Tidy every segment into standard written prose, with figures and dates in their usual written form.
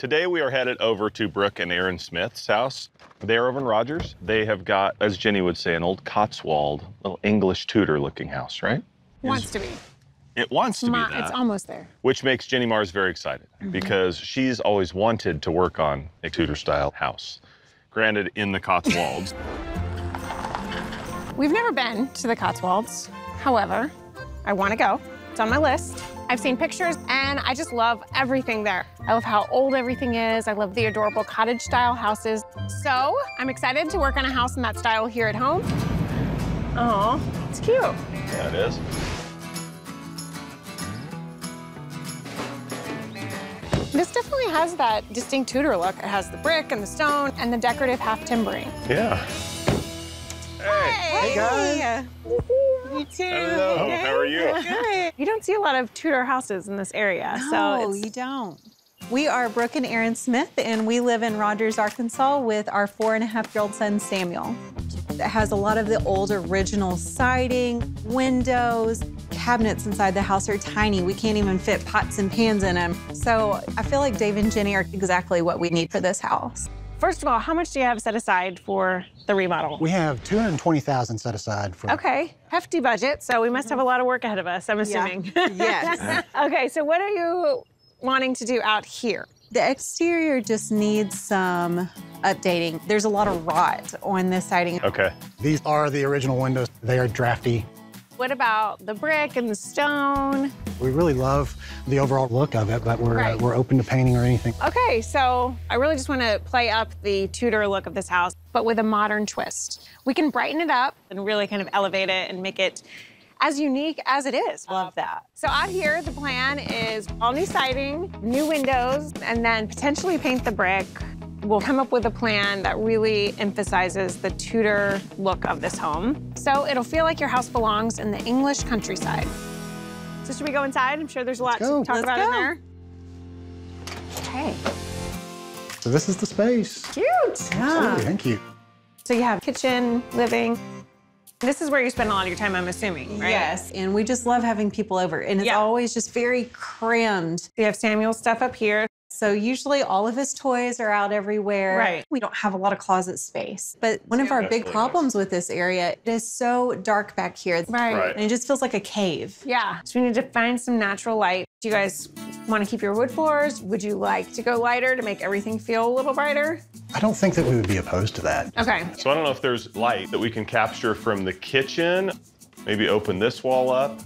Today we are headed over to Brooke and Aaron Smith's house. They're over in Rogers. They have got, as Jenny would say, an old Cotswold, little English Tudor looking house, right? Wants to be. It wants to be that. It's almost there. Which makes Jenny Mars very excited because she's always wanted to work on a Tudor-style house. Granted, in the Cotswolds. We've never been to the Cotswolds. However, I want to go. It's on my list. I've seen pictures, and I just love everything there. I love how old everything is. I love the adorable cottage-style houses. So I'm excited to work on a house in that style here at home. Aw, it's cute. Yeah, it is. This definitely has that distinct Tudor look. It has the brick and the stone and the decorative half timbering. Yeah. Hey. Hey guys. You too. Hello. Hey. How are you? Good. You don't see a lot of Tudor houses in this area, so you don't. We are Brooke and Aaron Smith, and we live in Rogers, Arkansas, with our 4-and-a-half-year-old son Samuel. It has a lot of the old original siding, windows. Cabinets inside the house are tiny. We can't even fit pots and pans in them. So I feel like Dave and Jenny are exactly what we need for this house. First of all, how much do you have set aside for the remodel? We have $220,000 set aside for. Okay, hefty budget. So we must have a lot of work ahead of us, I'm assuming. Yeah. Yes. Okay, so what are you wanting to do out here? The exterior just needs some updating. There's a lot of rot on this siding. Okay. These are the original windows. They are drafty. What about the brick and the stone? We really love the overall look of it, but we're open to painting or anything. Okay, so I really just want to play up the Tudor look of this house, but with a modern twist. We can brighten it up and really kind of elevate it and make it as unique as it is. Love that. So out here, the plan is all new siding, new windows, and then potentially paint the brick. We'll come up with a plan that really emphasizes the Tudor look of this home. So it'll feel like your house belongs in the English countryside. So should we go inside? I'm sure there's a lot to talk about in there. Okay. So this is the space. Cute. Yeah. Thank you. So you have kitchen, living. This is where you spend a lot of your time, I'm assuming, right? Yes, and we just love having people over. And it's always just very crammed. You have Samuel's stuff up here. So usually all of his toys are out everywhere. Right. We don't have a lot of closet space. But one of our big problems with this area, it is so dark back here. Right. And it just feels like a cave. Yeah. So we need to find some natural light. Do you guys want to keep your wood floors? Would you like to go lighter to make everything feel a little brighter? I don't think that we would be opposed to that. Okay. So I don't know if there's light that we can capture from the kitchen. Maybe open this wall up.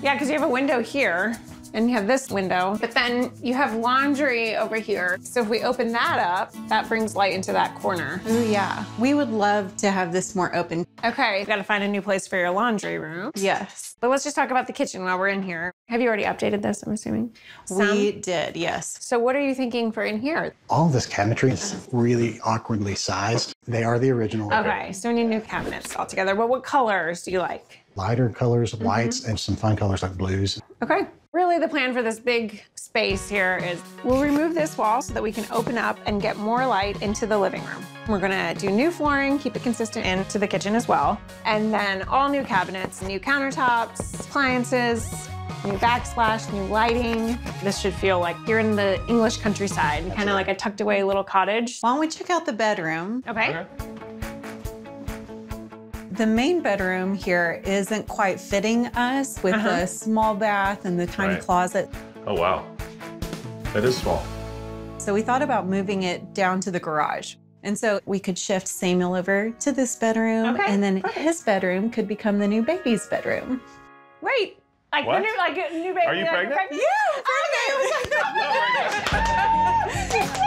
Yeah, because you have a window here. And you have this window, but then you have laundry over here. So if we open that up, that brings light into that corner. Ooh, yeah. We would love to have this more open. Okay, you gotta find a new place for your laundry room. Yes. But let's just talk about the kitchen while we're in here. Have you already updated this, I'm assuming? We did, yes. So what are you thinking for in here? All this cabinetry is really awkwardly sized. They are the original. Okay, so we need new cabinets altogether. Well, what colors do you like? Lighter colors, whites, and some fun colors like blues. Okay. Really, the plan for this big space here is we'll remove this wall so that we can open up and get more light into the living room. We're gonna do new flooring, keep it consistent into the kitchen as well. And then all new cabinets, new countertops, appliances, new backsplash, new lighting. This should feel like you're in the English countryside, kind of like a tucked away little cottage. Why don't we check out the bedroom? Okay. The main bedroom here isn't quite fitting us with the small bath and the tiny closet. Oh, wow. That is small. So we thought about moving it down to the garage. And so we could shift Samuel over to this bedroom, and then his bedroom could become the new baby's bedroom. Wait, like the new, like a new baby. Are you pregnant? Yeah, pregnant.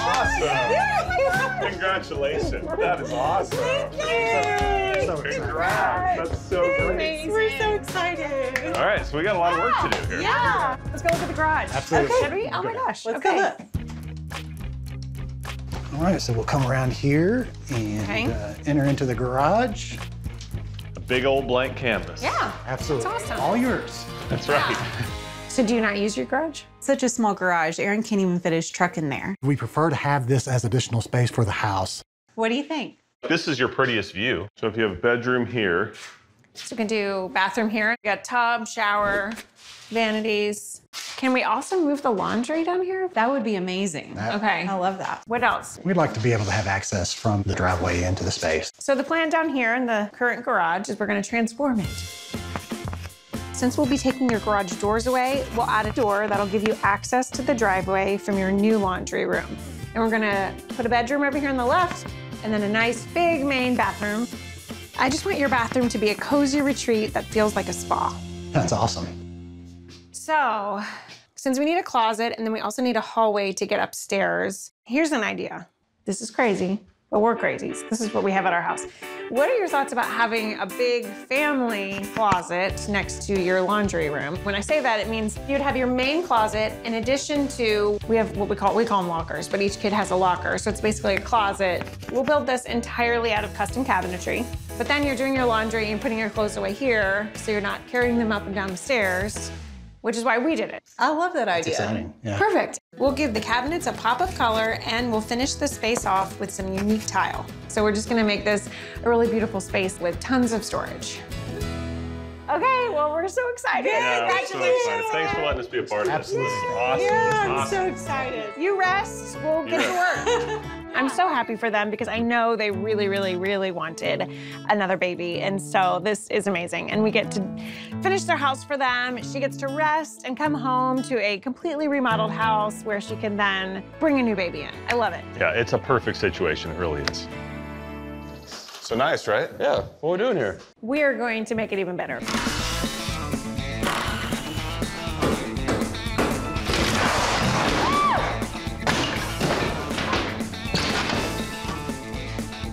Awesome. Congratulations. That is awesome. Thank you. Congrats. That's so great. We're so excited. All right, so we got a lot of work to do here. Yeah. Let's go look at the garage. Absolutely. Okay. Should we? Oh my gosh. Let's go look. All right, so we'll come around here and enter into the garage. A big old blank canvas. Yeah. Absolutely. That's awesome. All yours. That's right. So do you not use your garage? Such a small garage. Aaron can't even fit his truck in there. We prefer to have this as additional space for the house. What do you think? This is your prettiest view. So if you have a bedroom here, So we can do bathroom here. We got tub, shower, vanities. Can we also move the laundry down here? That would be amazing. Okay. I love that. What else? We'd like to be able to have access from the driveway into the space. So the plan down here in the current garage is we're going to transform it. Since we'll be taking your garage doors away, we'll add a door that'll give you access to the driveway from your new laundry room. And we're gonna put a bedroom over here on the left and then a nice big main bathroom. I just want your bathroom to be a cozy retreat that feels like a spa. That's awesome. So, since we need a closet and then we also need a hallway to get upstairs, here's an idea. This is crazy, but we're crazies. This is what we have at our house. What are your thoughts about having a big family closet next to your laundry room? When I say that, it means you'd have your main closet in addition to, we have what we call them lockers, but each kid has a locker. So it's basically a closet. We'll build this entirely out of custom cabinetry, but then you're doing your laundry and putting your clothes away here. So you're not carrying them up and down the stairs, which is why we did it. I love that idea. It's exciting. Yeah. Perfect. We'll give the cabinets a pop of color and we'll finish the space off with some unique tile. So we're just gonna make this a really beautiful space with tons of storage. Okay, well, we're so excited. Yeah, congratulations. So excited. Thanks for letting us be a part of this. Absolutely. This is awesome. Yeah, I'm so excited. You rest, we'll get to work. I'm so happy for them because I know they really, really, really wanted another baby. And so this is amazing. And we get to finish their house for them. She gets to rest and come home to a completely remodeled house where she can then bring a new baby in. I love it. Yeah, it's a perfect situation. It really is. So nice, right? Yeah, what we're doing here. We're going to make it even better.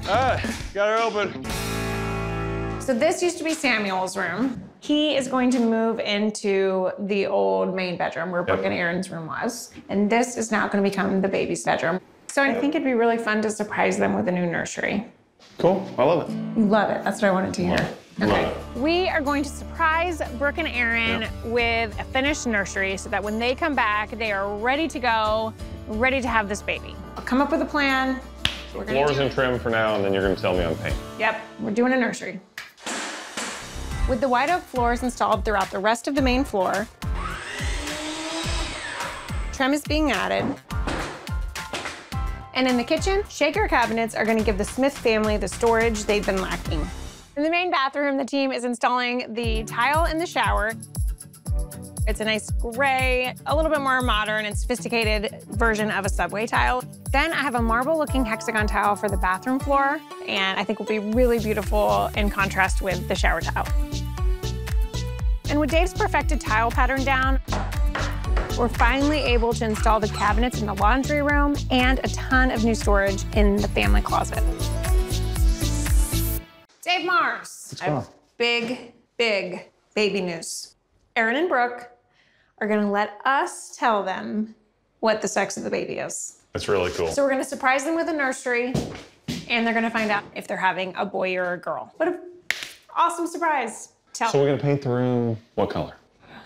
All right, got her open. So this used to be Samuel's room. He is going to move into the old main bedroom where Brooke and Aaron's room was. And this is now going to become the baby's bedroom. So I think it'd be really fun to surprise them with a new nursery. Cool, I love it. You love it, that's what I wanted to hear. Okay. We are going to surprise Brooke and Aaron with a finished nursery so that when they come back, they are ready to go, ready to have this baby. I'll come up with a plan. So floors and trim for now, and then you're gonna tell me on paint. Yep, we're doing a nursery. With the wide oak floors installed throughout the rest of the main floor, trim is being added. And in the kitchen, shaker cabinets are gonna give the Smith family the storage they've been lacking. In the main bathroom, the team is installing the tile in the shower. It's a nice gray, a little bit more modern and sophisticated version of a subway tile. Then I have a marble-looking hexagon tile for the bathroom floor, and I think will be really beautiful in contrast with the shower tile. And with Dave's perfected tile pattern down, we're finally able to install the cabinets in the laundry room and a ton of new storage in the family closet. Dave Marrs, I have big, big baby news. Aaron and Brooke are gonna let us tell them what the sex of the baby is. That's really cool. So we're gonna surprise them with a nursery and they're gonna find out if they're having a boy or a girl. What an awesome surprise. So we're gonna paint the room what color?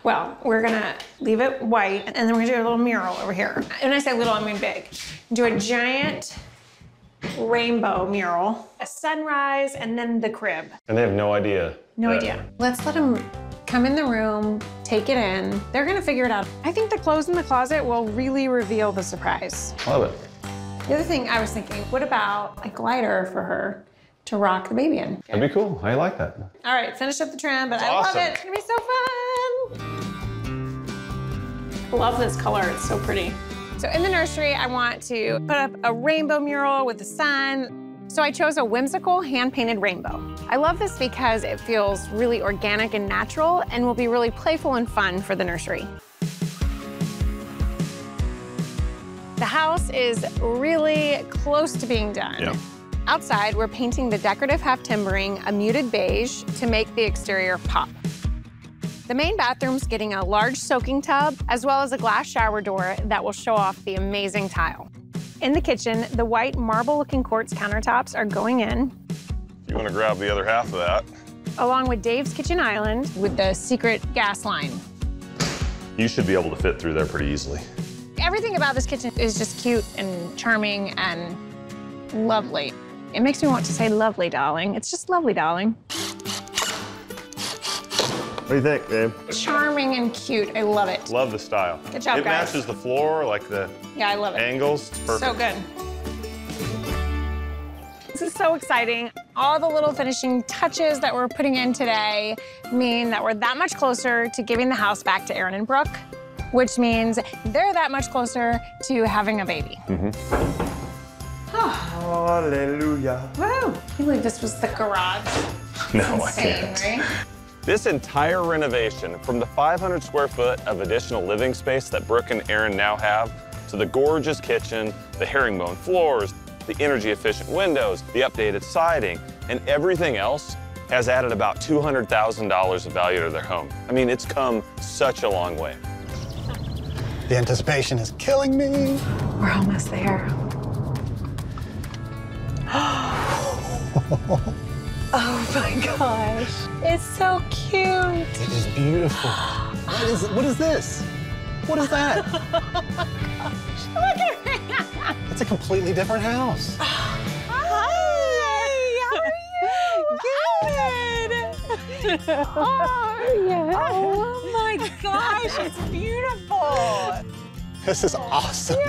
Well, we're gonna leave it white and then we're gonna do a little mural over here. When I say little, I mean big. Do a giant rainbow mural, a sunrise, and then the crib. And they have no idea. No idea. Let's let them come in the room, take it in. They're gonna figure it out. I think the clothes in the closet will really reveal the surprise. Love it. The other thing I was thinking, what about a glider for her to rock the baby in? That'd be cool, I like that. All right, finish up the trim, but I love it. It's gonna be so fun. I love this color, it's so pretty. So in the nursery, I want to put up a rainbow mural with the sun. So I chose a whimsical hand-painted rainbow. I love this because it feels really organic and natural and will be really playful and fun for the nursery. The house is really close to being done. Yep. Outside, we're painting the decorative half timbering a muted beige to make the exterior pop. The main bathroom's getting a large soaking tub as well as a glass shower door that will show off the amazing tile. In the kitchen, the white marble-looking quartz countertops are going in. You want to grab the other half of that. Along with Dave's kitchen island with the secret gas line. You should be able to fit through there pretty easily. Everything about this kitchen is just cute and charming and lovely. It makes me want to say lovely, darling. It's just lovely, darling. What do you think, babe? Charming and cute. I love it. Love the style. Good job, guys. It matches the floor, like the yeah, I love it. Angles. It's perfect. So good. This is so exciting. All the little finishing touches that we're putting in today mean that we're that much closer to giving the house back to Aaron and Brooke, which means they're that much closer to having a baby. Mm-hmm. Oh. Hallelujah. Wow. I can't believe this was the garage. No, I can't. Right? This entire renovation, from the 500 square foot of additional living space that Brooke and Aaron now have, to the gorgeous kitchen, the herringbone floors, the energy efficient windows, the updated siding, and everything else has added about $200,000 of value to their home. I mean, it's come such a long way. The anticipation is killing me. We're almost there. Oh my gosh. It's so cute. It is beautiful. What is this? What is that? Oh my gosh. Look at it. It's a completely different house. Hi. How are you? Good. Oh, yeah. Oh my gosh. It's beautiful. This is awesome. Do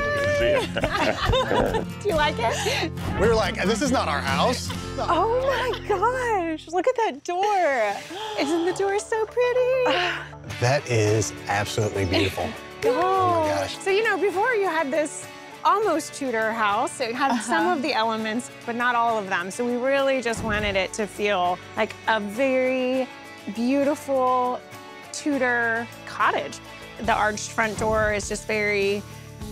you like it? We were like, this is not our house. Oh my gosh, look at that door. Isn't the door so pretty? That is absolutely beautiful. Go. Oh my gosh. So, you know, before you had this almost Tudor house, it had some of the elements, but not all of them. So we really just wanted it to feel like a very beautiful Tudor cottage. The arched front door is just very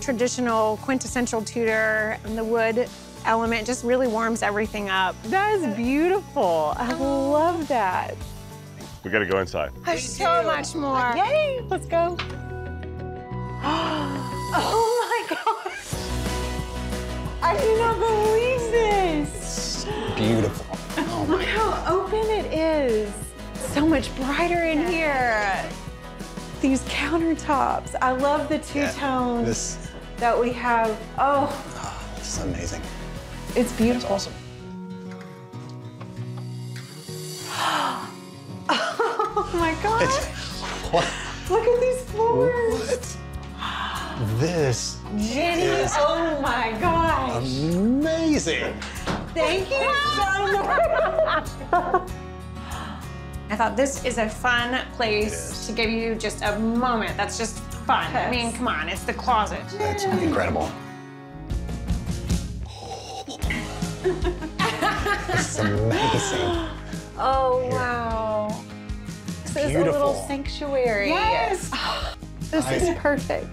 traditional, quintessential Tudor, and the wood element just really warms everything up. That is beautiful. I love that. We gotta go inside. There's so much more. Yay, let's go. Oh my gosh. I do not believe this. It's beautiful. Oh my. Look how open it is. So much brighter in here. These countertops. I love the two-tones that we have. Oh, this is amazing. It's beautiful. It's awesome. Oh my gosh. What? Look at these floors. What? This. Jenny, is oh my gosh. Amazing. Thank you so much. I thought this is a fun place to give you just a moment that's just fun. Yes. I mean, come on, it's the closet. That's incredible. This is amazing. Oh, wow. This beautiful. Is a little sanctuary. Yes. This is perfect.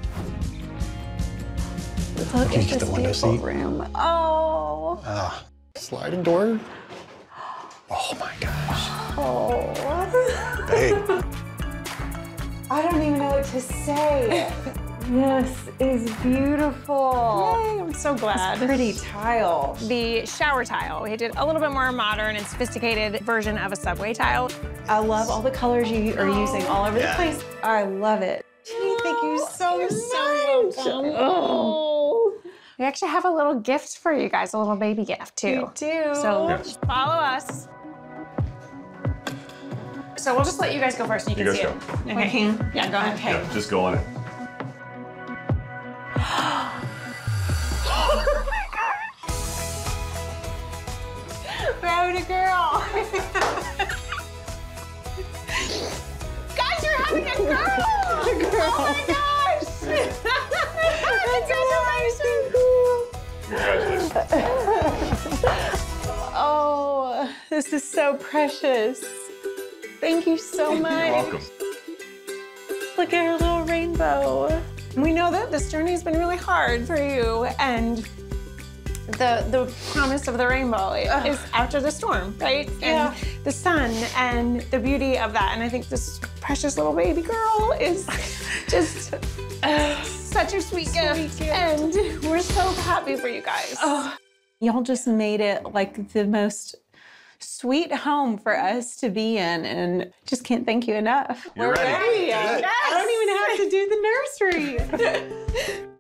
Look at this beautiful room. Oh. Sliding door. Oh my gosh. Oh. Hey. I don't even know what to say. This is beautiful. Yay, I'm so glad. It's pretty tile. The shower tile. We did a little bit more modern and sophisticated version of a subway tile. I love all the colors you are using all over the place. I love it. Jenny, thank you so much. Oh. We actually have a little gift for you guys, a little baby gift too. We do. So follow us. So we'll just let you guys go first and you can see it. Okay. Yeah, go ahead. Okay. Yeah, just go on it. Oh my God! Road a girl! Guys, you're having a girl! A girl! Oh my gosh! Congratulations! Congratulations. Oh, this is so precious. Thank you so much. You're welcome. Look at her little rainbow. We know that this journey has been really hard for you, and the promise of the rainbow is after the storm, right? Yeah. And the sun and the beauty of that. And I think this precious little baby girl is just such a sweet gift. And we're so happy for you guys. Oh. Y'all just made it like the most sweet home for us to be in, and just can't thank you enough. We're ready. Yes. I don't even have to do the nursery.